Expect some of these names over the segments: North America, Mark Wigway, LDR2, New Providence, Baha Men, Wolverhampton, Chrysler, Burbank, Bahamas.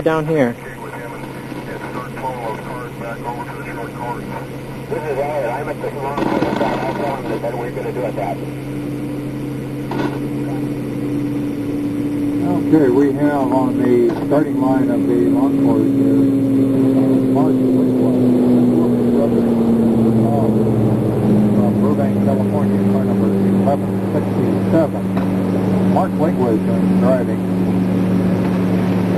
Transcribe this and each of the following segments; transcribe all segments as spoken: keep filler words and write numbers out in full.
is down here. Okay, we have on the starting line of the long course is Mark Wigway from Burbank, California, car number eleven sixty-seven. Mark Wigway is driving,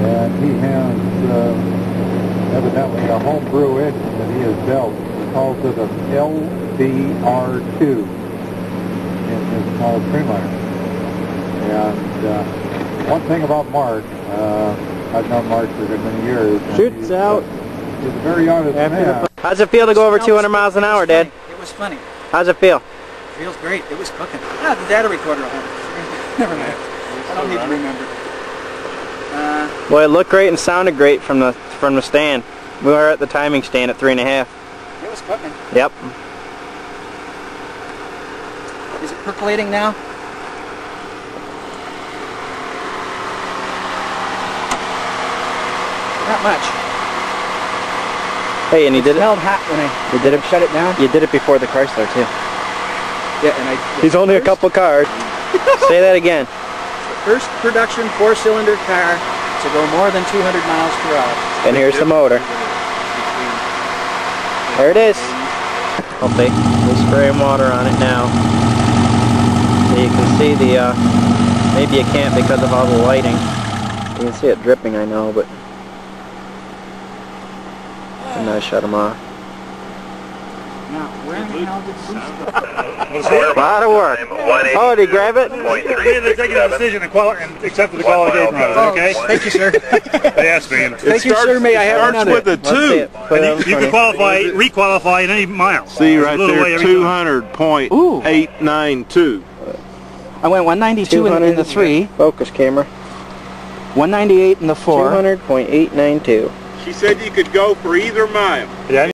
and he has uh, evidently a homebrew engine that he has built. He calls it an L D R two in his small streamliner. And uh, one thing about Mark, uh, I've known Mark for a good many years. Shoots out. He's a very honest man. How's it feel to go over two hundred miles an hour, Dad? It was funny. How's it feel? It feels great. It was cooking. Ah, the data recorder at home. Never mind. I don't need to remember. Uh, well, it looked great and sounded great from the from the stand. We were at the timing stand at three and a half. It was cooking. Yep. Is it percolating now? Not much. Hey, and you did it. It smelled hot when I. You did it. Shut it down. You did it before the Chrysler too. Yeah, and I. He's only a couple cars. Say that again. First production four-cylinder car to go more than two hundred miles per hour. And here's the motor. There it is. Okay, we're spraying water on it now. So you can see the. Uh, maybe you can't because of all the lighting. You can see it dripping, I know, but. And I shut him off. Now, where in the hell did Bruce go? A lot of work. Oh, did he grab it? He had to take a decision and, and accept the quality of oh, okay? Thank you, sir. They asked me. It Thank starts, you, sir. May I have another? It starts with a two. And you, you can qualify, re-qualify in any mile. See right there, two hundred point eight nine two. I went one ninety-two in, in the three. Focus camera. one ninety-eight in the four. two hundred point eight nine two. She said you could go for either mile. Yeah.